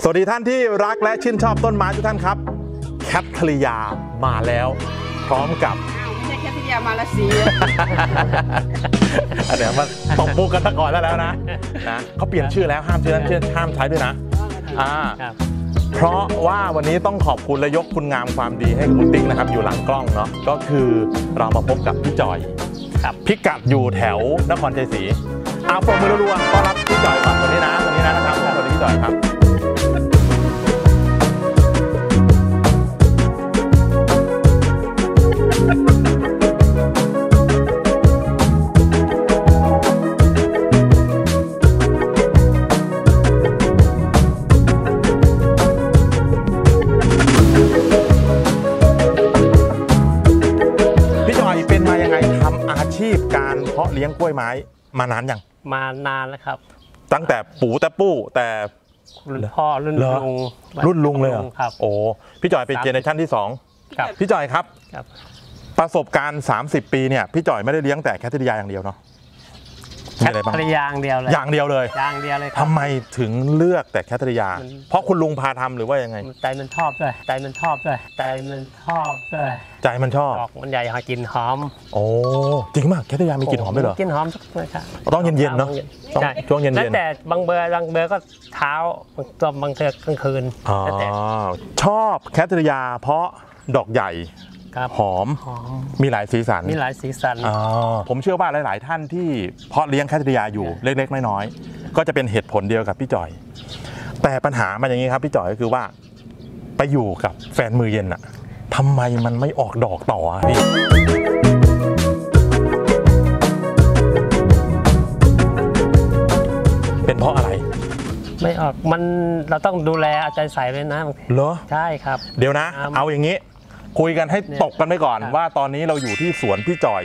สวัสดีท่านที่รักและชื่นชอบต้นไม้ทุกท่านครับแคทเธอรียามาแล้วพร้อมกับไม่ใช่แคทเธอรียามาลาสีเดี๋ยวมาตบปูกันตะก่อนแล้วนะเขาเปลี่ยนชื่อแล้วห้ามชื่อนั้นชื่อห้ามใช้ด้วยนะเพราะว่าวันนี้ต้องขอบคุณและยกคุณงามความดีให้คุณติ๊กนะครับอยู่หลังกล้องเนาะก็คือเรามาพบกับพี่จอยพิกัดอยู่แถวนครชัยศรีเอาปรบมือรัวๆต้อนรับพี่จอยครับวันนี้นะนะครับสวัสดีพี่จอยครับเลี้ยงกล้วยไม้มานานยังมานานแล้วครับตั้งแต่ปู่แต่ปู่แต่รุ่นพ่อรุ่นลุงเลยครับโอ้พี่จอยเป็นเจเนอเรชั่นที่2ครับพี่จอยครับประสบการณ์30ปีเนี่ยพี่จอยไม่ได้เลี้ยงแต่แคทเธอรียาอย่างเดียวเนาะแคทเธอรียาอย่างเดียวเลยทำไมถึงเลือกแต่แคทเธอรียาเพราะคุณลุงพาทำหรือว่ายังไงใจมันชอบด้วยใจมันชอบมันใหญ่หอมกลิ่นหอมโอ้จริงมากแคทเธอรียามีกลิ่นหอมด้วยเหรอกลิ่นหอมครับต้องเย็นๆเนาะช่วงเย็นๆแล้วแต่บางเบอร์ก็เช้าบางเธอกลางคืนชอบแคทเธอรียาเพราะดอกใหญ่หอมมีหลายสีสันผมเชื่อว่าหลายๆท่านที่เพาะเลี้ยงแคทเธอรียาอยู่เล็กๆน้อยๆก็จะเป็นเหตุผลเดียวกับพี่จอยแต่ปัญหามันอย่างนี้ครับพี่จอยก็คือว่าไปอยู่กับแฟนมือเย็นอะทำไมมันไม่ออกดอกต่อพี่เป็นเพราะอะไรไม่ออกมันเราต้องดูแลเอาใจใส่เลยนะเหรอใช่ครับเดี๋ยวนะเอาอย่างนี้คุยกันให้ตกกันไปก่อนว่าตอนนี้เราอยู่ที่สวนพี่จอย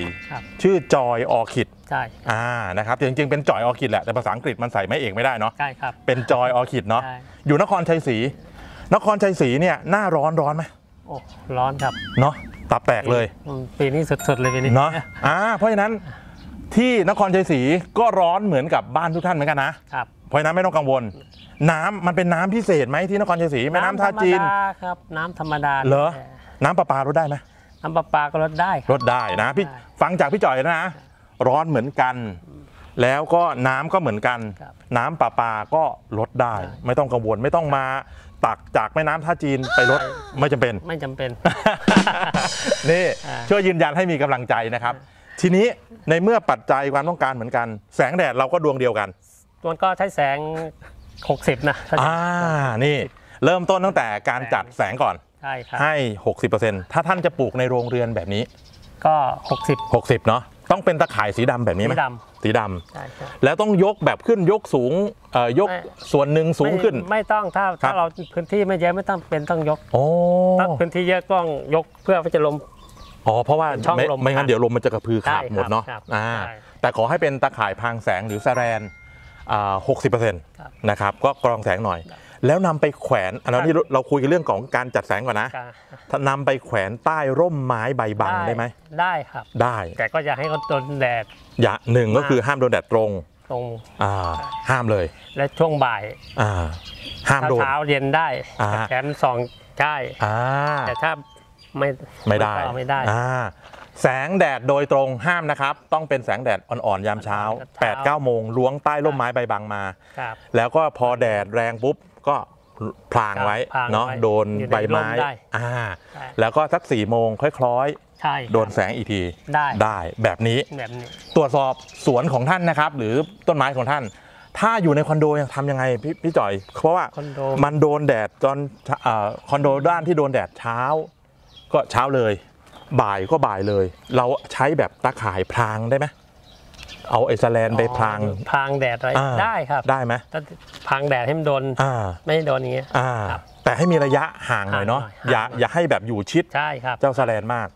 ชื่อจอยออร์คิดใช่นะครับจริงๆเป็นจอยออร์คิดแหละแต่ภาษาอังกฤษมันใส่ไม่เอกไม่ได้เนาะใช่ครับเป็นจอยออร์คิดเนาะอยู่นครชัยศรีเนี่ยหน้าร้อนไหมโอ้ร้อนครับเนาะตับแตกเลยปีนี้สดๆเลยปีนี้เนาะเพราะฉะนั้นที่นครชัยศรีก็ร้อนเหมือนกับบ้านทุกท่านเหมือนกันนะครับเพราะนั้นไม่ต้องกังวลน้ำมันเป็นน้ำพิเศษไหมที่นครชัยศรีแม่น้ำท่าจีนครับน้ำธรรมดาเหรอน้ำประปาลดได้ไหมน้ำประปาก็ลดได้ลดได้นะพี่ฟังจากพี่จอยนะร้อนเหมือนกันแล้วก็น้ำก็เหมือนกันน้ำประปาก็ลดได้ไม่ต้องกังวลไม่ต้องมาตักจากแม่น้ำท่าจีนไปลดไม่จำเป็นนี่ช่วยยืนยันให้มีกำลังใจนะครับทีนี้ในเมื่อปัจจัยความต้องการเหมือนกันแสงแดดเราก็ดวงเดียวกันตัวก็ใช้แสง60นะนี่เริ่มต้นตั้งแต่การจัดแสงก่อนให้ 60% ถ้าท่านจะปลูกในโรงเรือนแบบนี้ก็60เนาะต้องเป็นตะข่ายสีดำแบบนี้ไหมสีดำแล้วต้องยกแบบขึ้นยกสูงยกส่วนหนึ่งสูงขึ้นไม่ต้องถ้าเราพื้นที่ไม่เยอะไม่ต้องเป็นต้องยกถ้าพื้นที่เยอะก็ยกเพื่อจะลมเพราะว่าไม่งั้นเดี๋ยวลมมันจะกระพือขาดหมดเนาะแต่ขอให้เป็นตะข่ายพางแสงหรือแสแลน 60% นะครับก็กรองแสงหน่อยแล้วนำไปแขวนอันนี้เราคุยกันเรื่องของการจัดแสงก่อนนะนำไปแขวนใต้ร่มไม้ใบบังได้ไหมได้ครับได้แต่ก็อย่าให้เขาโดนแดดอย่าหนึ่งก็คือห้ามโดนแดดตรงห้ามเลยและช่วงบ่ายห้ามโดนเช้าเย็นได้แขนสองใช่แต่ถ้าไม่ได้แสงแดดโดยตรงห้ามนะครับต้องเป็นแสงแดดอ่อนๆยามเช้า 8-9 โมงล้วงใต้ร่มไม้ใบบังมาแล้วก็พอแดดแรงปุ๊บก็พรางไว้เนาะโดนใบไม้แล้วก็สัก4โมงค่อยคล้อยโดนแสงอีกทีได้แบบนี้ตรวจสอบสวนของท่านนะครับหรือต้นไม้ของท่านถ้าอยู่ในคอนโดยังทำยังไงพี่จอยเพราะว่ามันโดนแดดตอนคอนโดด้านที่โดนแดดเช้าก็เช้าเลยบ่ายก็บ่ายเลยเราใช้แบบตะข่ายพรางได้ไหมเอาไอซ์แลนด์ไปพรางแดดอะไรได้ครับได้ไหมพรางแดดให้มันโดนไม่โดนอย่างเงี้ยแต่ให้มีระยะห่างหน่อยเนาะอย่าให้แบบอยู่ชิดใช่ครับเจ้าแสลนด์มาก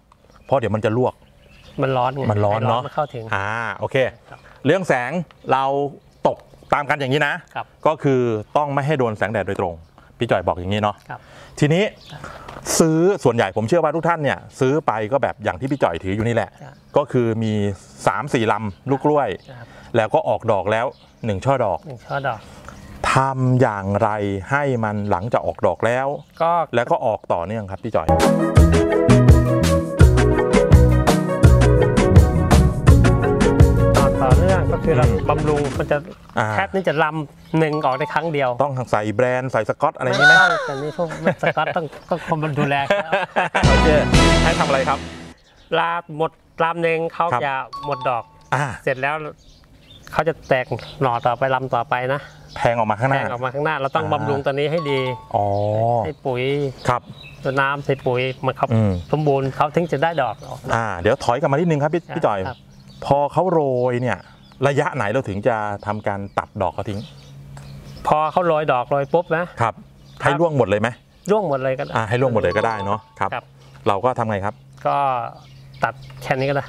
เพราะเดี๋ยวมันจะลวกมันร้อนเนาะเข้าถึงโอเคเรื่องแสงเราตกตามกันอย่างนี้นะก็คือต้องไม่ให้โดนแสงแดดโดยตรงพี่จอยบอกอย่างนี้เนาะทีนี้ซื้อส่วนใหญ่ผมเชื่อว่าทุกท่านเนี่ยซื้อไปก็แบบอย่างที่พี่จอยถืออยู่นี่แหละก็คือมี 3-4 ลำลูกกล้วยแล้วก็ออกดอกแล้ว1ช่อดอก ทำอย่างไรให้มันหลังจะออกดอกแล้วก็ออกต่อเนื่องครับพี่จอยต่อเนื่องก็คือเราบำรุงมันจะแคทนี่จะลำหนึ่งออกในครั้งเดียวต้องใส่แบรนด์ใส่สกอตอะไรนี่ไหมแต่นี่พวกสกอตต้องคนมันดูแลเขาเจอให้ทำอะไรครับลาหมดลำหนึ่งเขาจะหมดดอกเสร็จแล้วเขาจะแตกหน่อต่อไปลำต่อไปนะแพงออกมาข้างหน้าเราต้องบำรุงตัวนี้ให้ดีให้ปุ๋ยครับตัวน้ำใส่ปุ๋ยมันครับสมบูรณ์เขาถึงจะได้ดอกเดี๋ยวถอยกลับมานิดนึงครับพี่จอยพอเขาโรยเนี่ยระยะไหนเราถึงจะทำการตัดดอกเขาทิ้งพอเขาโรยดอกโรยปุ๊บนะครับให้ร่วงหมดเลยไหมร่วงหมดเลยก็ได้ให้ร่วงหมดเลยก็ได้เนาะครับเราก็ทำไงครับก็ตัดแค่นี้ก็ได้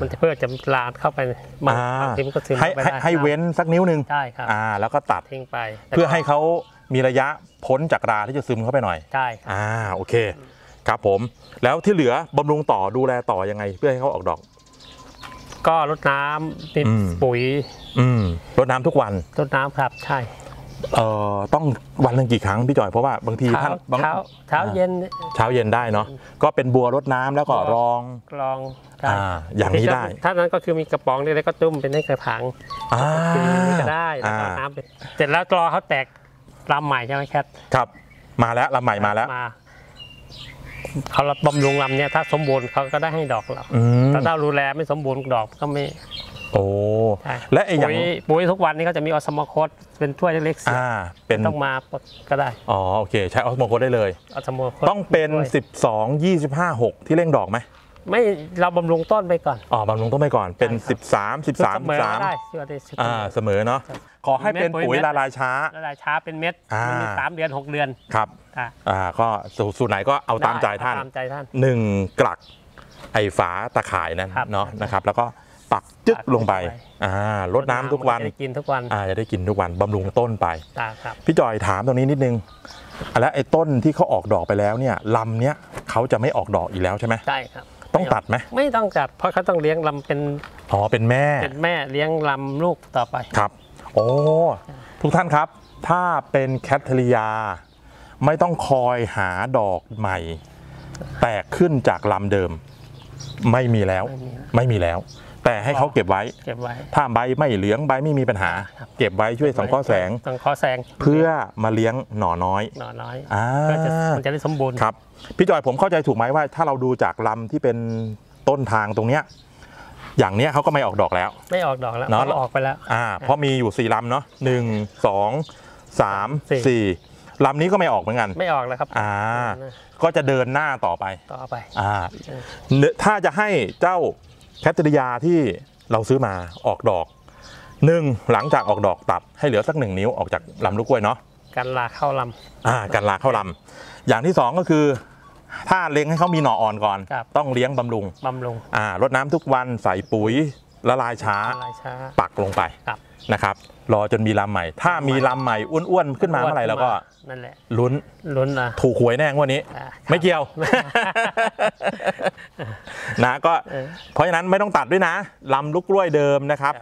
มันจะเพื่อจะลาดเข้าไปมาทิ้งก็ทิ้งไปได้ให้เว้นสักนิ้วนึงใช่ครับแล้วก็ตัดทิ้งไปเพื่อให้เขามีระยะพ้นจากราที่จะซึมเข้าไปหน่อยใช่โอเคครับผมแล้วที่เหลือบำรุงต่อดูแลต่อยังไงเพื่อให้เขาออกดอกก็รดน้ำติดปุ๋ยรดน้ำทุกวันรดน้ำครับใช่ต้องวันละกี่ครั้งพี่จอยเพราะว่าบางทีท่านเช้าเย็นได้เนาะก็เป็นบัวรดน้ำแล้วก็รองอย่างนี้ได้ถ้านั้นก็คือมีกระป๋องเล็กๆก็จุ่มเป็นในกระถางก็ได้น้ำเสร็จแล้วรอเขาแตกลำใหม่ใช่ไหมครับมาแล้วลำใหม่มาแล้วเขาบำรุงลำเนี่ยถ้าสมบูรณ์เขาก็ได้ให้ดอกเราถ้าเราดูแลไม่สมบูรณ์ดอกก็ไม่และอย่างปุ๋ยทุกวันนี้เขาจะมีออสโมโคสเป็นถ้วยเล็กๆเป็นต้องมาก็ได้โอเคใช้ออสโมโคสได้เลยออสโมโคสต้องเป็น12 25 6ที่เร่งดอกไหมไม่เราบำรุงต้นไปก่อนบำรุงต้นไปก่อนเป็น13 13 3เสมอเนาะขอให้เป็นปุ๋ยละลายช้าเป็นเม็ดมี3 เดือน 6 เดือนครับก็สูตรไหนก็เอาตามใจท่าน1กลักไอฝาตะข่ายนั้นเนาะนะครับแล้วก็ปักจึ๊กลงไปรดน้ำทุกวันจะได้กินทุกวันบำรุงต้นไปพี่จอยถามตรงนี้นิดนึงแล้วไอ้ต้นที่เขาออกดอกไปแล้วเนี่ยลำเนี้ยเขาจะไม่ออกดอกอีกแล้วใช่ไหมใช่ครับต้องตัดไหมไม่ต้องตัดเพราะเขาต้องเลี้ยงลำเป็นเป็นแม่เลี้ยงลำลูกต่อไปครับทุกท่านครับถ้าเป็นแคทเธอเรียไม่ต้องคอยหาดอกใหม่แตกขึ้นจากลำเดิมไม่มีแล้วแต่ให้เขาเก็บไว้ถ้าใบไม่เหลืองใบไม่มีปัญหาเก็บไว้ช่วยสังเคราะห์แสงเพื่อมาเลี้ยงหน่อน้อยมันจะได้สมบูรณ์ครับพี่จอยผมเข้าใจถูกไหมว่าถ้าเราดูจากลำที่เป็นต้นทางตรงเนี้ยอย่างเนี้ยเขาก็ไม่ออกดอกแล้วเนาะออกไปแล้วเพราะมีอยู่4 ลำเนาะ1 2 3 4ลำนี้ก็ไม่ออกเหมือนกันไม่ออกแล้วครับก็จะเดินหน้าต่อไปถ้าจะให้เจ้าแคทเธอเรียที่เราซื้อมาออกดอก1หลังจากออกดอกตัดให้เหลือสัก1 นิ้วออกจากลำลูกกล้วยเนาะกันลาเข้าลำกันลาเข้าลำอย่างที่2ก็คือถ้าเลี้ยงให้เขามีหน่ออ่อนก่อนต้องเลี้ยงบำรุงรดน้ำทุกวันใส่ปุ๋ยละลายช้าปักลงไปนะครับรอจนมีลำใหม่ถ้ามีลำใหม่อ้วนๆขึ้นมาเมื่อไหร่เราก็นั่นแหละลุ้นถูกหวยแน่งวันนี้ไม่เกี่ยวนะก็เพราะฉะนั้นไม่ต้องตัดด้วยนะลำลูกกล้วยเดิมนะครับ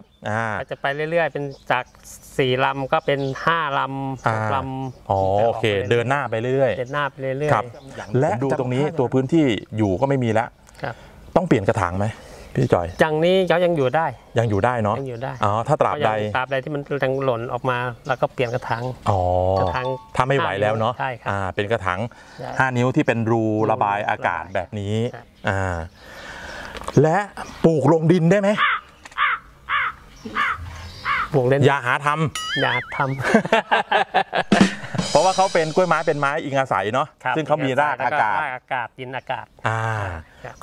จะไปเรื่อยๆเป็นจาก4 ลำก็เป็น5 ลำ 6 ลำโอเคเดินหน้าไปเรื่อยๆครับและดูตรงนี้ตัวพื้นที่อยู่ก็ไม่มีแล้วต้องเปลี่ยนกระถางไหมพี่จอยจังนี้เขายังอยู่ได้เนาะถ้าตราบใดที่มันยังหล่นออกมาแล้วก็เปลี่ยนกระถางถ้าไม่ไหวแล้วเนาะเป็นกระถาง5 นิ้วที่เป็นรูระบายอากาศแบบนี้และปลูกลงดินได้ไหมปลูกเล่นอย่าหาทำเพราะว่าเขาเป็นกล้วยไม้เป็นไม้อิงอาศัยเนาะซึ่งเขามีรากอากาศดินอากาศ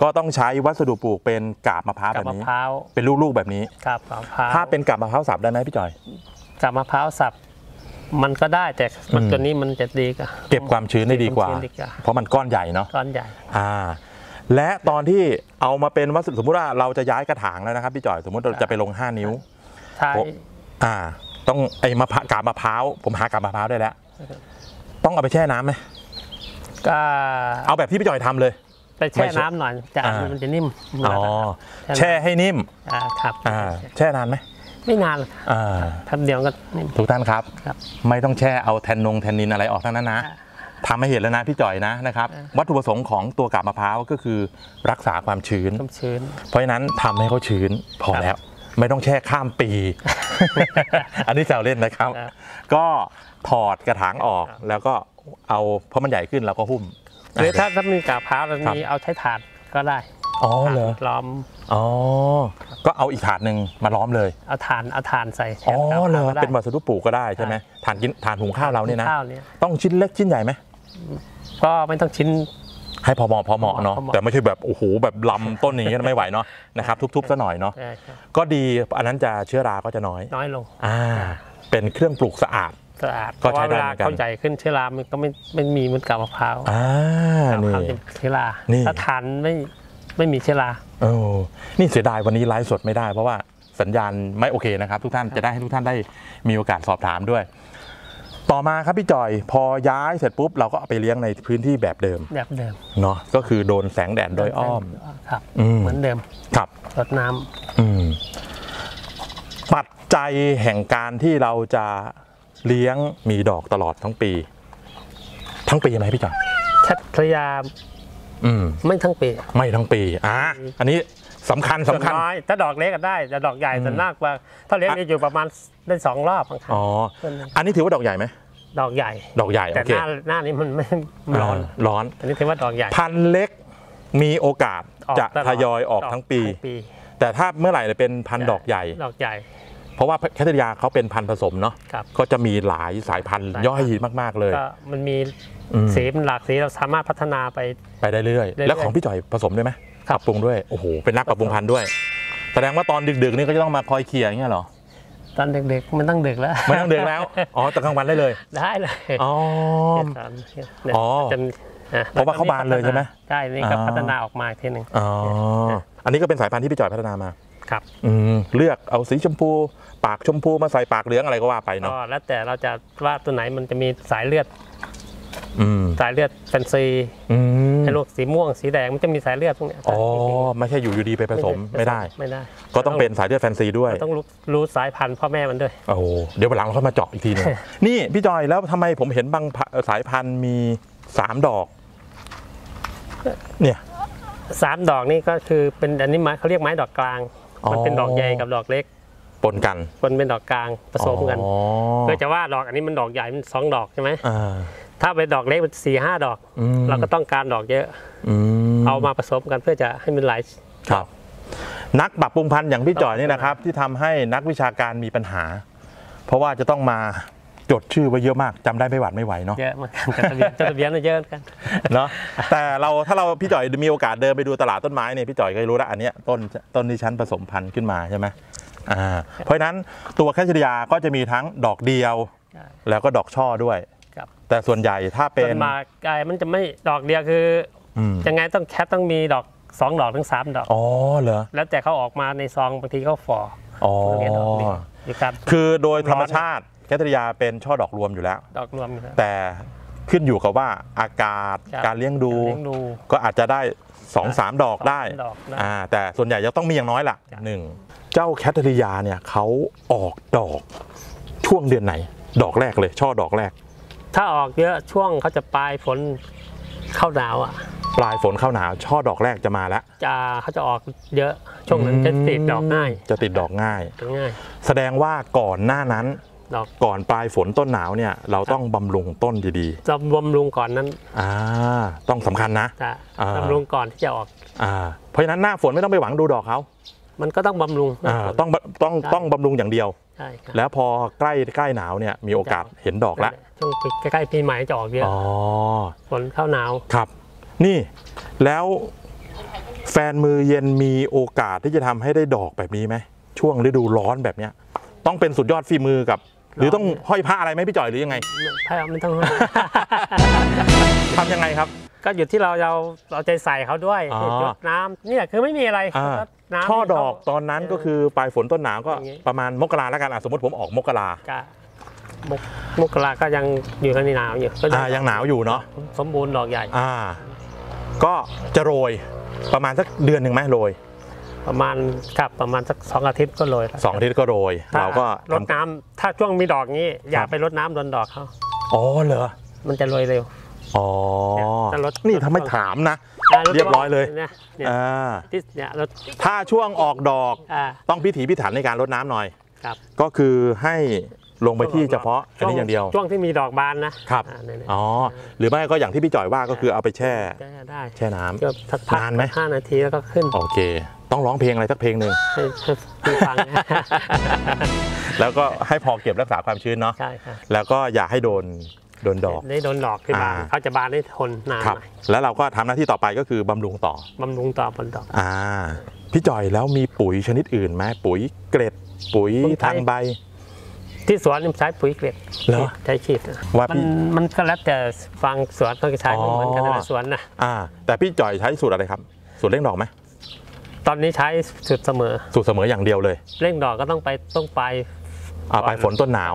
ก็ต้องใช้วัสดุปลูกเป็นกาบมะพร้าวแบบนี้เป็นลูกๆแบบนี้ถ้าเป็นกาบมะพร้าวสับได้ไหมพี่จอยกาบมะพร้าวสับมันก็ได้แต่ตัวนี้มันจะดีกว่าเก็บความชื้นได้ดีกว่าเพราะมันก้อนใหญ่เนาะและตอนที่เอามาเป็นวัสดุสมมติว่าเราจะย้ายกระถางแล้วนะครับพี่จอยสมมติเราจะไปลง5 นิ้วต้องไอ้กาบมะพร้าวผมหากาบมะพร้าวได้แล้วต้องเอาไปแช่น้ำไหมก็เอาแบบที่พี่จอยทำเลยไปแช่น้ำหน่อยจะมันจะนิ่มแช่ให้นิ่มครับแช่นานไหม ไม่นานแป๊บเดียวก็ทุกท่านครับไม่ต้องแช่เอาแทนนงแทนนินอะไรออกทั้งนั้นนะทำให้เห็นแล้วนะพี่จ่อยนะครับวัตถุประสงค์ของตัวกาบมะพร้าวก็คือรักษาความชื้นเพราะฉะนั้นทำให้เขาชื้นพอแล้วไม่ต้องแช่ข้ามปีอันนี้แซวเล่นนะครับก็ถอดกระถางออกแล้วก็เอาเพราะมันใหญ่ขึ้นแล้วก็หุ้มหรือถ้ามีกาบมะพร้าวแล้วมีเอาใช้ถาดก็ได้อ๋อเหรอล้อมอ๋อก็เอาอีกถาดหนึ่งมาล้อมเลยเอาถ่านใส่อ๋อเหรอเป็นวัสดุปลูกก็ได้ใช่ไหมถ่านหุงข้าวเราเนี่ยนะต้องชิ้นเล็กชิ้นใหญ่ไหมก็ไม่ต้องชิ้นให้พอเหมาะเนาะแต่ไม่ใช่แบบโอ้โหแบบลำต้นนี้ไม่ไหวเนาะนะครับทุบๆซะหน่อยเนาะก็ดีอันนั้นจะเชื้อราก็จะน้อยลงเป็นเครื่องปลูกสะอาดก็ใช้ได้เหมือนกันเข้าใจขึ้นเชื้อรามันก็ไม่มีเหมือนกับมะพร้าวเชื้อราถ้าถ่านไม่มีเชื้อรานี่เสียดายวันนี้ไลฟ์สดไม่ได้เพราะว่าสัญญาณไม่โอเคนะครับทุกท่านจะได้ให้ทุกท่านได้มีโอกาสสอบถามด้วยต่อมาครับพี่จ่อยพอย้ายเสร็จปุ๊บเราก็เอาไปเลี้ยงในพื้นที่แบบเดิมเนาะก็คือโดนแสงแดดโดยอ้อมครับเหมือนเดิมครับรดน้ำปัจจัยแห่งการที่เราจะเลี้ยงมีดอกตลอดทั้งปีไหมพี่จ่อยชัดพยายามไม่ทั้งปีอันนี้สำคัญน้อยถ้าดอกเล็กก็ได้แต่ดอกใหญ่จะน่ากว่าถ้าเล็กนี่อยู่ประมาณได้2รอบอ๋ออันนี้ถือว่าดอกใหญ่ไหมดอกใหญ่แต่หน้านี้มันไม่ร้อนอันนี้ถือว่าดอกใหญ่พันเล็กมีโอกาสจะทยอยออกทั้งปีแต่ถ้าเมื่อไหร่เป็นพันดอกใหญ่เพราะว่าแคทเธอรีนเขาเป็นพันผสมเนาะก็จะมีหลายสายพันธุ์ย่อยมากๆเลยมันมีสีหลากสีเราสามารถพัฒนาไปได้เรื่อยแล้วของพี่จ่อยผสมด้วยไหมปรับปรุงด้วยโอ้โหเป็นนักปรับปรุงพันธุ์ด้วยแสดงว่าตอนดึกๆนี่ก็จะต้องมาคอยเขี่ยอย่างเงี้ยหรอตอนเด็กๆมันตั้งดึกแล้วมันตั้งดึกแล้วอ๋อตอนกลางวันได้เลยอ๋อเพราะว่าเขาบานเลยใช่ไหมใช่นี่ก็พัฒนาออกมาทีหนึ่งอ๋ออันนี้ก็เป็นสายพันธุ์ที่พี่จ่อยพัฒนามาครับเลือกเอาสีชมพูปากชมพูมาใส่ปากเหลืองอะไรก็ว่าไปเนาะแล้วแต่เราจะว่าตัวไหนมันจะมีสายเลือดแฟนซีให้ลูกสีม่วงสีแดงมันจะมีสายเลือดพวกนี้อ๋อไม่ใช่อยู่ดีไปผสมไม่ได้ก็ต้องเป็นสายเลือดแฟนซีด้วยต้องรู้สายพันธุ์พ่อแม่มันด้วยโอ้เดี๋ยววันหลังเราค่อยมาเจาะอีกทีนึงนี่พี่จอยแล้วทำไมผมเห็นบางสายพันธุ์มี3ดอกเนี่ย3ดอกนี่ก็คือเป็นอันนี้เขาเรียกไม้ดอกกลางมันเป็นดอกใหญ่กับดอกเล็กปนเป็นดอกกลางผสมกันก็จะว่าดอกอันนี้มันดอกใหญ่มัน2ดอกใช่ไหมถ้าเป็นดอกเล็กมัน4-5ดอกเราก็ต้องการดอกเยอะเอามาผสมกันเพื่อจะให้มันหลายครับนักปรับปรุงพันธุ์อย่างพี่จ่อยนี่นะครับที่ทำให้นักวิชาการมีปัญหาเพราะว่าจะต้องมาจดชื่อไว้เยอะมากจำได้ไม่หวาดไม่ไหวเนาะเยอะมากจดทะเบียนเยอะกันเนาะแต่เราถ้าเราพี่จ่อยมีโอกาสเดินไปดูตลาดต้นไม้เนี่ยพี่จ่อยก็รู้แล้วอันนี้ต้นที่ชั้นผสมพันธุ์ขึ้นมาใช่ไหมเพราะฉะนั้นตัวแคทเธอรีนก็จะมีทั้งดอกเดียวแล้วก็ดอกช่อด้วยแต่ส่วนใหญ่ถ้าเป็นมาไกลมันจะไม่ดอกเดียวคือยังไงต้องแคทต้องมีดอก2ดอกถึง3ดอกอ๋อเหรอแล้วแต่เขาออกมาในซองบางทีเขาฝ่ออ๋อคือโดยธรรมชาติแคทเธอรีนเป็นช่อดอกรวมอยู่แล้วดอกรวมแต่ขึ้นอยู่กับว่าอากาศการเลี้ยงดูก็อาจจะได้ 2-3 ดอกได้แต่ส่วนใหญ่จะต้องมีอย่างน้อยล่ะ1เจ้าแคทเธอรีนเนี่ยเขาออกดอกช่วงเดือนไหนดอกแรกเลยช่อดอกแรกถ้าออกเยอะช่วงเขาจะปลายฝนเข้าหนาวอ่ะปลายฝนเข้าหนาวช่อดอกแรกจะมาแล้วเขาจะออกเยอะช่วงนั้นจะติดดอกง่ายแสดงว่าก่อนหน้านั้นก่อนปลายฝนต้นหนาวเนี่ยเราต้องบำรุงต้นดีๆจะบำรุงก่อนนั้นต้องสำคัญนะบำรุงก่อนที่จะออกเพราะฉะนั้นหน้าฝนไม่ต้องไปหวังดูดอกเขามันก็ต้องบำรุงต้องบำรุงอย่างเดียวแล้วพอใกล้หนาวเนี่ยมีโอกาสเห็นดอกละช่วงใกล้ปีใหม่จะออกเยอะฝนเข้าหนาวครับนี่แล้วแฟนมือเย็นมีโอกาสที่จะทำให้ได้ดอกแบบนี้ไหมช่วงฤดูร้อนแบบเนี้ยต้องเป็นสุดยอดฝีมือกับหรือต้องห้อยผ้าอะไรไหมพี่จ่อยหรือยังไงผ้าไม่ต้องทำยังไงครับก็อยู่ที่เราใจใส่เขาด้วยจุดน้ำนี่คือไม่มีอะไรช่อดอกตอนนั้นก็คือปลายฝนต้นหนาวก็ประมาณมกราแล้วกันสมมติผมออกมกราก็ยังอยู่ในหนาวอยู่ยังหนาวอยู่เนาะสมบูรณ์ดอกใหญ่ก็จะโรยประมาณสักเดือนหนึ่งไหมโรย ประมาณครับประมาณสัก2 อาทิตย์ก็โรย2 อาทิตย์ก็โรยเราก็รดน้ำถ้าช่วงมีดอกนี้อย่าไปรดน้ำโดนดอกเขาอ๋อเหรอมันจะโรยเร็วอ๋อนี่ทำให้ถามนะเรียบร้อยเลยถ้าช่วงออกดอกต้องพิถีพิถันในการรดน้ำหน่อยก็คือให้ลงไปที่เฉพาะอันนี้อย่างเดียวช่วงที่มีดอกบานนะครับอ๋อหรือไม่ก็อย่างที่พี่จ่อยว่าก็คือเอาไปแช่น้ำนานไหม5 นาทีแล้วก็ขึ้นโอเคต้องร้องเพลงอะไรสักเพลงหนึ่งให้ฟังแล้วก็ให้พอเก็บรักษาความชื้นเนาะแล้วก็อย่าให้โดนดอกได้โดนดอกขึ้นมาเขาจะบานได้ทนนานหน่อยแล้วเราก็ทำหน้าที่ต่อไปก็คือบำรุงต่อบนดอกพี่จ่อยแล้วมีปุ๋ยชนิดอื่นไหมปุ๋ยเกล็ดปุ๋ยทางใบที่สวนใช้ปุ๋ยเกล็ดใช้ฉีดมันก็แล้วแต่ฟังสวนเขาจะใช้เหมือนกันแต่ละสวนนะแต่พี่จ่อยใช้สูตรอะไรครับสูตรเร่งดอกไหมตอนนี้ใช้สูตรเสมออย่างเดียวเลยเร่งดอกก็ต้องไปไปฝนต้นหนาว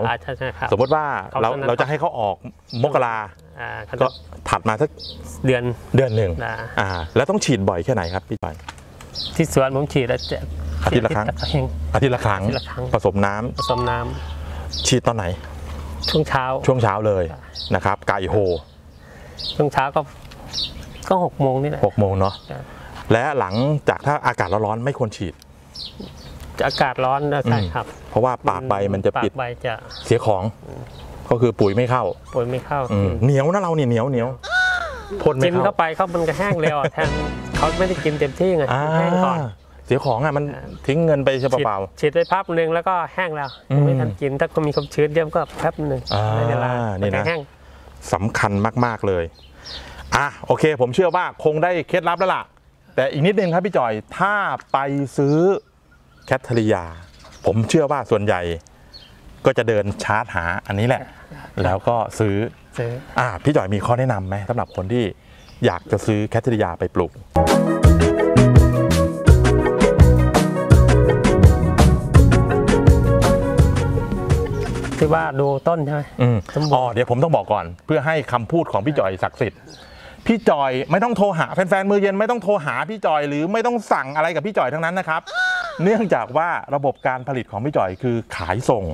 สมมติว่าเราจะให้เขาออกมกราก็ถัดมาสักเดือนหนึ่งแล้วต้องฉีดบ่อยแค่ไหนครับพี่จ่อยที่สวนผมฉีดอาทิตย์ละครั้งผสมน้ำฉีดตอนไหนช่วงเช้าเลยนะครับไก่โฮช่วงเช้าก็6 โมงนี่แหละ6 โมงเนาะและหลังจากถ้าอากาศร้อนไม่ควรฉีดอากาศร้อนนะใช่ครับเพราะว่าปากใบมันจะปิดเสียของก็คือปุ๋ยไม่เข้าเหนียวนะเราเนี่ยเหนียวพ่นไม่เข้ากินเข้าไปเขามันก็แห้งเร็วแทนเขาไม่ได้กินเต็มที่ไงแห้งก่อนเสียของอ่ะมันทิ้งเงินไปเฉยเปล่าฉีดไปพับหนึ่งแล้วก็แห้งแล้วไม่ทันกินถ้ามีความชื้นเยอะก็แป๊บหนึ่งในเวลาแห้งสำคัญมากๆเลยโอเคผมเชื่อว่าคงได้เคล็ดลับแล้วล่ะแต่อีกนิดนึงครับพี่จ่อยถ้าไปซื้อแคทเธอรียาผมเชื่อว่าส่วนใหญ่ก็จะเดินชาร์จหาอันนี้แหละแล้วก็ซื้อพี่จ่อยมีข้อแนะนำไหมสำหรับคนที่อยากจะซื้อแคทเธอรียาไปปลูกคือว่าดูต้นใช่ไหมเดี๋ยวผมต้องบอกก่อนเพื่อให้คำพูดของพี่จ่อยศักดิ์สิทธิ์พี่จ่อยไม่ต้องโทรหาแฟนๆมือเย็นไม่ต้องโทรหาพี่จ่อยหรือไม่ต้องสั่งอะไรกับพี่จ่อยทั้งนั้นนะครับเนื่องจากว่าระบบการผลิตของพี่จ่อยคือขายส่ง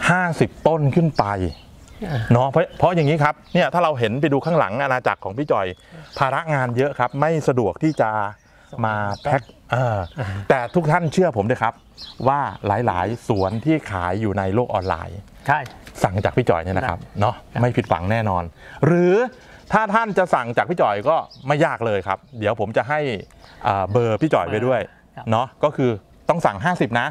50 ต้นขึ้นไปเนาะเพราะอย่างนี้ครับเนี่ยถ้าเราเห็นไปดูข้างหลังอาณาจักรของพี่จ่อยภาระงานเยอะครับไม่สะดวกที่จะมาแพ็คแต่ทุกท่านเชื่อผมด้วยครับว่าหลายๆสวนที่ขายอยู่ในโลกออนไลน์ใช่สั่งจากพี่จ่อยเนี่ยนะครับเนาะไม่ผิดหวังแน่นอนหรือถ้าท่านจะสั่งจากพี่จ่อยก็ไม่ยากเลยครับเดี๋ยวผมจะให้เบอร์พี่จ่อยไปด้วยเนาะก็คือต้องสั่ง50นะ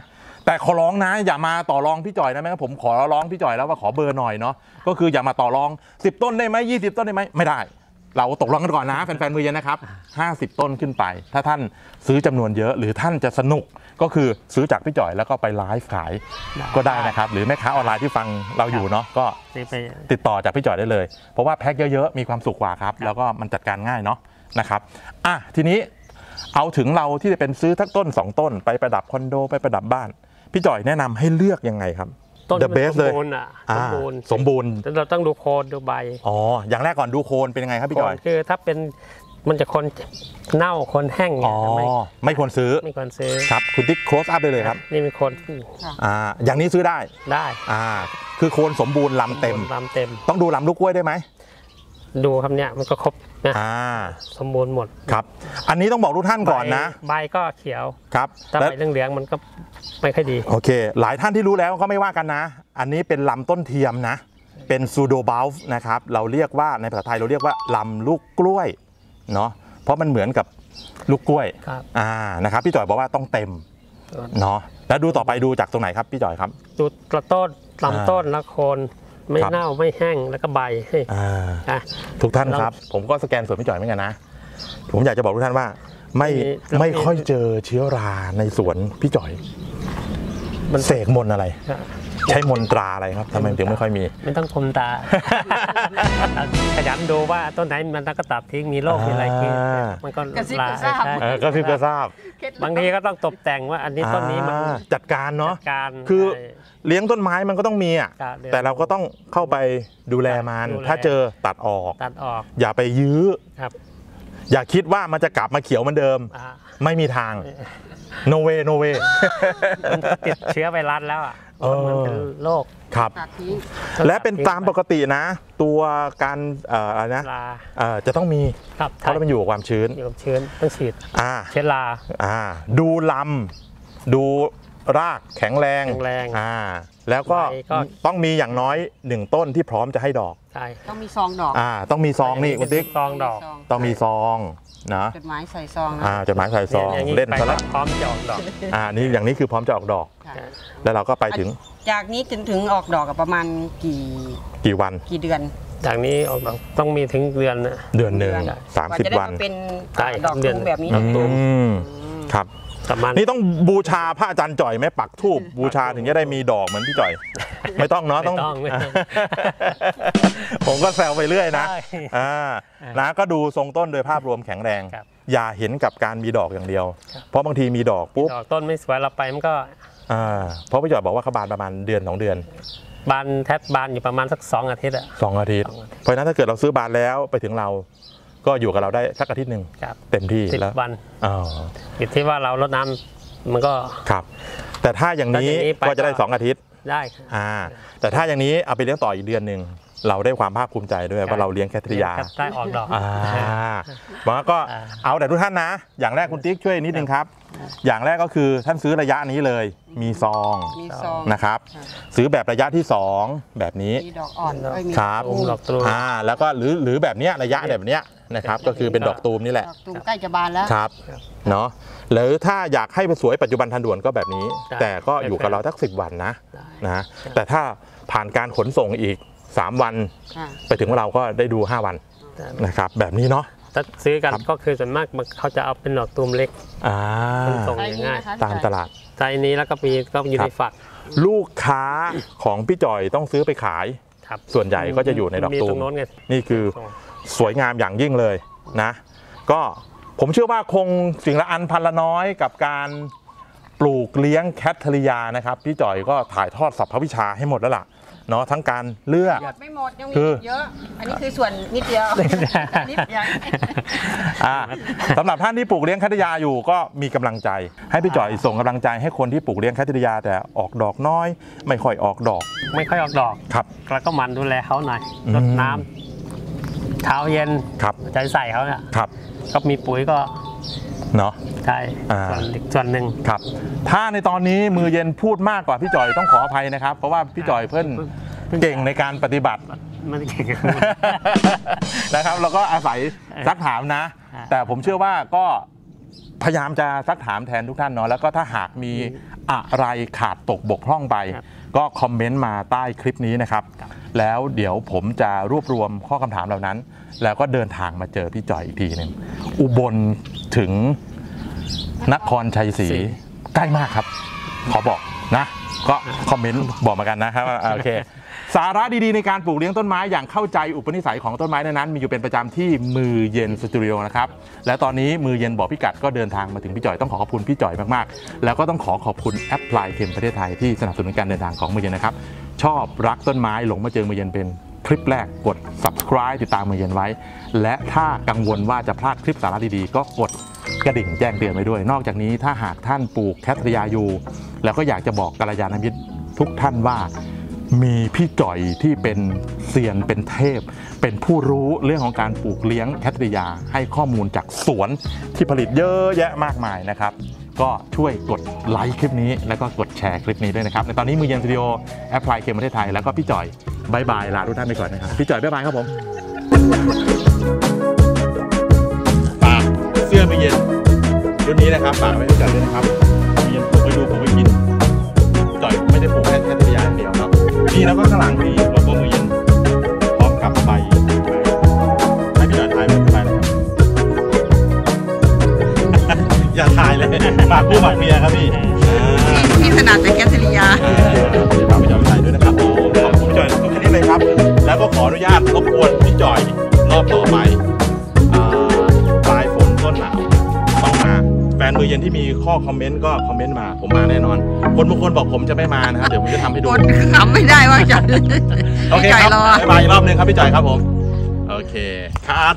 แต่ขอร้องนะอย่ามาต่อรองพี่จ่อยนะแม่ผมขอร้องพี่จ่อยแล้วว่าขอเบอร์หน่อยเนาะก็คืออย่ามาต่อรอง10 ต้นได้ไหม20 ต้นได้ไหมไม่ได้เราตกลงกันก่อนนะแฟนๆมือเย็นนะครับ50 ต้นขึ้นไปถ้าท่านซื้อจำนวนเยอะหรือท่านจะสนุกก็คือซื้อจากพี่จ่อยแล้วก็ไปไลฟ์ขายก็ได้นะครับหรือแม่ค้าออนไลน์ที่ฟังเราอยู่เนาะก็ติดต่อจากพี่จ่อยได้เลยเพราะว่าแพ็คเยอะๆมีความสุขกว่าครับแล้วก็มันจัดการง่ายเนาะนะครับทีนี้เอาถึงเราที่จะเป็นซื้อทั้งต้น2 ต้นไปประดับคอนโดไปประดับบ้านพี่จ่อยแนะนำให้เลือกยังไงครับต้นสมบูรณ์เราต้องดูโคนดูใบอย่างแรกก่อนดูโคนเป็นยังไงครับพี่จ่อยคือถ้าเป็นมันจะคนเน่าคนแห้งไม่ควรซื้อครับคุณติ๊กโคสอัพได้เลยครับนี่มีโคนอย่างนี้ซื้อได้คือโคนสมบูรณ์ลำเต็มต้องดูลำลูกกล้วยได้ไหมดูครับเนี่ยมันก็ครบนะสมบูรณ์หมดครับอันนี้ต้องบอกทุกท่านก่อนนะใบก็เขียวครับแต่ใบเหลืองๆมันก็ไม่ค่อยดีโอเคหลายท่านที่รู้แล้วก็ไม่ว่ากันนะอันนี้เป็นลำต้นเทียมนะเป็นซูโดบัลฟ์นะครับเราเรียกว่าในภาษาไทยเราเรียกว่าลำลูกกล้วยเนาะเพราะมันเหมือนกับลูกกล้วยนะครับพี่จ่อยบอกว่าต้องเต็มเนาะแล้วดูต่อไปดูจากตรงไหนครับพี่จ่อยครับดูต้นลำต้นละคนไม่เน่าไม่แห้งแล้วก็ใบให้ทุกท่านครับผมก็สแกนสวนพี่จ่อยเหมือนกันนะผมอยากจะบอกทุกท่านว่าไม่ค่อยเจอเชื้อราในสวนพี่จ่อยมันเสกมนอะไรใช้มนตราอะไรครับทำไมถึงไม่ค่อยมีไม่ต้องคมตาขยันดูว่าต้นไหนมันก็ตัดทิ้งมีโรคมีอะไรกินมันก็ลาก็ซิบก็ทราบบางทีก็ต้องตกแต่งว่าอันนี้ต้นนี้มันจัดการเนาะคือเลี้ยงต้นไม้มันก็ต้องมีอ่ะแต่เราก็ต้องเข้าไปดูแลมันถ้าเจอตัดออกอย่าไปยื้ออย่าคิดว่ามันจะกลับมาเขียวเหมือนเดิม ไม่มีทาง no way no way ติดเชื้อไวรัสแล้วอ่ะมันเป็นโรคครับและเป็นตามปกตินะตัวการนะจะต้องมีเพราะเราเป็นอยู่กับความชื้นอยู่กับชื้นต้องฉีดเชื้อราดูลำดูรากแข็งแรงแล้วก็ต้องมีอย่างน้อย1ต้นที่พร้อมจะให้ดอกใช่ต้องมีซองดอกต้องมีซองนี่คุณติ๊กซองดอกต้องมีซองนะจดหมายใส่ซองนะจดหมายใส่ซองเล่นซะแล้วพร้อมจะออกดอกนี่อย่างนี้คือพร้อมจะออกดอกแล้วเราก็ไปถึงจากนี้ถึงออกดอกกับประมาณกี่วันกี่เดือนจากนี้ออกดอกต้องมีถึงเดือนนะเดือนหนึ่ง30 วันเป็นดอกเดือนแบบนี้ครับนี่ต้องบูชาพระอาจารย์จ่อยไหมปักธูปบูชาถึงจะได้มีดอกเหมือนพี่จ่อยไม่ต้องเนาะต้องผมก็แซวไปเรื่อยนะนะก็ดูทรงต้นโดยภาพรวมแข็งแรงอย่าเห็นกับการมีดอกอย่างเดียวเพราะบางทีมีดอกปุ๊บต้นไม่สวยเราไปมันก็เพราะพี่จ่อยบอกว่าเขาบานประมาณเดือน2 เดือนบานแทบบานอยู่ประมาณสัก2 อาทิตย์อะ2 อาทิตย์เพราะนั้นถ้าเกิดเราซื้อบานแล้วไปถึงเราก็อยู่กับเราได้สักอาทิตย์ 1เต็มที่แล้ว10 วันอยู่ที่ว่าเราลดน้ำมันก็ครับแต่ถ้าอย่างนี้ก็จะได้2 อาทิตย์ได้แต่ถ้าอย่างนี้เอาไปเลี้ยงต่ออีกเดือน 1เราได้ความภาคภูมิใจด้วยว่าเราเลี้ยงแคทริยาได้ออกดอกมันก็เอาแต่ทุกท่านนะอย่างแรกคุณติ๊กช่วยนิดนึงครับอย่างแรกก็คือท่านซื้อระยะนี้เลยมีซองนะครับซื้อแบบระยะที่2แบบนี้ดอกอ่อนครับแล้วก็หรือแบบนี้ระยะแบบนี้นะครับก็คือเป็นดอกตูมนี่แหละตูมใกล้จะบานแล้วครับเนาะหรือถ้าอยากให้สวยปัจจุบันทันด่วนก็แบบนี้แต่ก็อยู่กับเราสัก10 วันนะแต่ถ้าผ่านการขนส่งอีก3 วันไปถึงเราก็ได้ดู5 วันนะครับแบบนี้เนาะถ้าซื้อกันก็คือส่วนมากเขาจะเอาเป็นดอกตูมเล็กส่งง่ายตามตลาดใจนี้แล้วก็มีก็อยู่ในฝักลูกค้าของพี่จ่อยต้องซื้อไปขายส่วนใหญ่ก็จะอยู่ในดอกตูมนี่คือสวยงามอย่างยิ่งเลยนะก็ผมเชื่อว่าคงสิ่งละอันพันละน้อยกับการปลูกเลี้ยงแคทริยานะครับพี่จ่อยก็ถ่ายทอดสรรพวิชาให้หมดแล้วล่ะเนาะทั้งการเลือกไม่หมดยังมีเยอะอันนี้คือส่วนนิดเดียวนิดเดียวสำหรับท่านที่ปลูกเลี้ยงแคทริยาอยู่ก็มีกำลังใจให้พี่จ่อยส่งกำลังใจให้คนที่ปลูกเลี้ยงแคทริยาแต่ออกดอกน้อยไม่ค่อยออกดอกครับแล้วก็มันดูแลเขาหน่อยรดน้ำเช้าเย็นครับใจใส่เขาเนี่ยครับก็มีปุ๋ยก็เนาะใช่ส่วนหนึ่งครับถ้าในตอนนี้มือเย็นพูดมากกว่าพี่จ่อยต้องขออภัยนะครับเพราะว่าพี่จ่อยเพิ่นเก่งในการปฏิบัติมันเก่งนะครับเราก็อาศัยซักถามนะแต่ผมเชื่อว่าก็พยายามจะซักถามแทนทุกท่านเนาะแล้วก็ถ้าหากมีอะไรขาดตกบกพร่องไปก็คอมเมนต์มาใต้คลิปนี้นะครับแล้วเดี๋ยวผมจะรวบรวมข้อคำถามเหล่านั้นแล้วก็เดินทางมาเจอพี่จ่อยอีกทีหนึ่งอุบลถึงนครชัยศรีใกล้มากครับขอบอกนะก็คอมเมนต์บอกมากันนะครับโอเคสาระดีๆในการปลูกเลี้ยงต้นไม้อย่างเข้าใจอุปนิสัยของต้นไม้นั้นมีอยู่เป็นประจำที่มือเย็นสตูดิโอนะครับและตอนนี้มือเย็นบอกพี่กัดก็เดินทางมาถึงพี่จ่อยต้องขอขอบคุณพี่จ่อยมากๆแล้วก็ต้องขอขอบคุณแอปพลายเค็มประเทศไทยที่สนับสนุนการเดินทางของมือเย็นนะครับชอบรักต้นไม้หลงมาเจอมือเย็นเป็นคลิปแรกกด subscribe ติดตามมือเย็นไว้และถ้ากังวลว่าจะพลาดคลิปสาระดีๆก็กดกระดิ่งแจ้งเตือนไว้ด้วยนอกจากนี้ถ้าหากท่านปลูกแคทริยาอยู่แล้วก็อยากจะบอกกัลยาณมิตรทุกท่านว่ามีพี่จ่อยที่เป็นเซียนเป็นเทพเป็นผู้รู้เรื่องของการปลูกเลี้ยงแคทริยาให้ข้อมูลจากสวนที่ผลิตเยอะแยะมากมายนะครับก็ช่วยกดไลค์คลิปนี้แล้วก็กดแชร์คลิปนี้ด้วยนะครับในตอนนี้มือเย็นสตูดิโอแอปพลายเค็มประเทศไทยแล้วก็พี่จ่อยบายบายลาทุกท่านไปก่อนนะครับพี่จ่อยบายบายครับผมฝากเสื้อมือเย็นรุ่นนี้นะครับฝากไว้พี่จ่อยด้วยนะครับมือเย็นผมไปดูผมไปกินจ่อยไม่ได้ปลูกแค่แคทริยาเดียวครับนี่แล้วก็ข้างหลังมีโลโก้มือเย็นพร้อมกับใบให้พี่จ่อยถ่ายไปนะครับอย่าถ่ายเลยฝากผู้ฝากเมียครับพี่ที่ถนัดแต่แคทริยาฝากพี่จ่อยถ่ายด้วยนะครับครับแล้วก็ขออนุญาตรบกวนพี่จ่อยรอบต่อไปปลายฝนต้นหนาวต้องมาแฟนมือเย็นที่มีข้อคอมเมนต์ก็คอมเมนต์มาผมมาแน่นอนคนบางคนบอกผมจะไม่มานะครับเดี๋ยวผมจะทำให้ดูทำไม่ได้ว่าจะโอเคครับบ๊ายบายรอบนึงครับพี่จ่อยครับผมโอเคครับ